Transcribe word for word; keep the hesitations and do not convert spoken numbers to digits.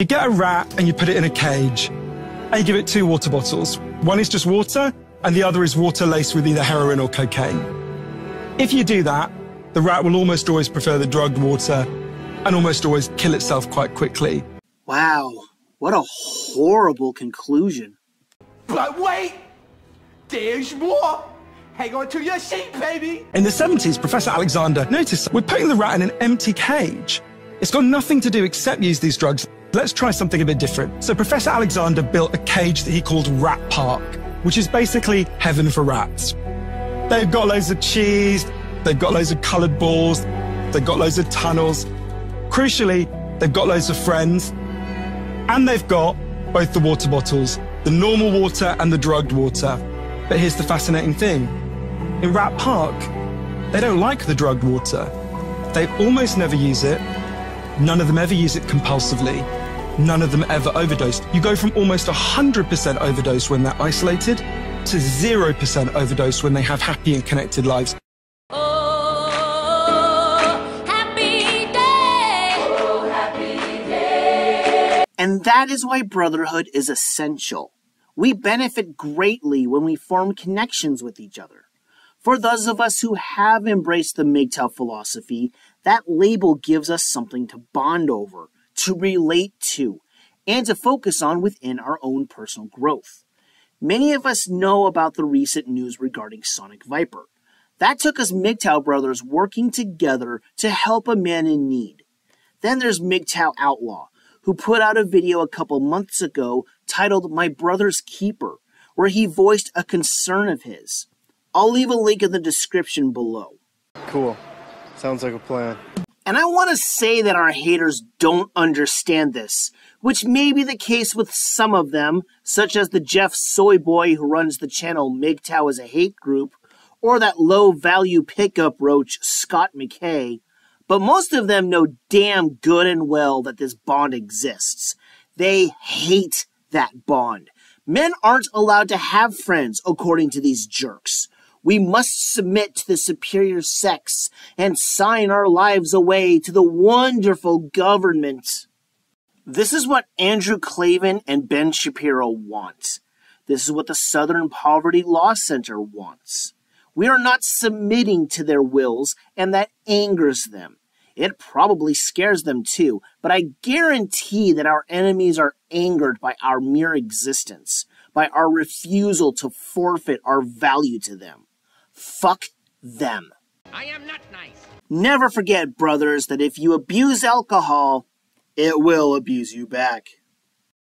You get a rat and you put it in a cage and you give it two water bottles. One is just water and the other is water laced with either heroin or cocaine. If you do that, the rat will almost always prefer the drugged water and almost always kill itself quite quickly. Wow, what a horrible conclusion. But wait, there's more. Hang on to your seat, baby. In the seventies, Professor Alexander noticed we're putting the rat in an empty cage. It's got nothing to do except use these drugs. Let's try something a bit different. So Professor Alexander built a cage that he called Rat Park, which is basically heaven for rats. They've got loads of cheese, they've got loads of coloured balls, they've got loads of tunnels. Crucially, they've got loads of friends, and they've got both the water bottles, the normal water and the drugged water. But here's the fascinating thing. In Rat Park, they don't like the drugged water. They almost never use it. None of them ever use it compulsively. None of them ever overdosed. You go from almost one hundred percent overdose when they're isolated to zero percent overdose when they have happy and connected lives. Oh, happy day. Oh, happy day. And that is why brotherhood is essential. We benefit greatly when we form connections with each other. For those of us who have embraced the M G T O W philosophy, that label gives us something to bond over, to relate to, and to focus on within our own personal growth. Many of us know about the recent news regarding Sonic Viper. That took us M G T O W brothers working together to help a man in need. Then there's M G T O W Outlaw, who put out a video a couple months ago titled My Brother's Keeper, where he voiced a concern of his. I'll leave a link in the description below. Cool. Sounds like a plan. And I want to say that our haters don't understand this, which may be the case with some of them, such as the Jeff Soyboy who runs the channel M G T O W as a Hate Group, or that low-value pickup roach Scott McKay, but most of them know damn good and well that this bond exists. They hate that bond. Men aren't allowed to have friends, according to these jerks. We must submit to the superior sex and sign our lives away to the wonderful government. This is what Andrew Klavan and Ben Shapiro want. This is what the Southern Poverty Law Center wants. We are not submitting to their wills, and that angers them. It probably scares them too, but I guarantee that our enemies are angered by our mere existence, by our refusal to forfeit our value to them. Fuck them. I am not nice. Never forget, brothers, that if you abuse alcohol, it will abuse you back.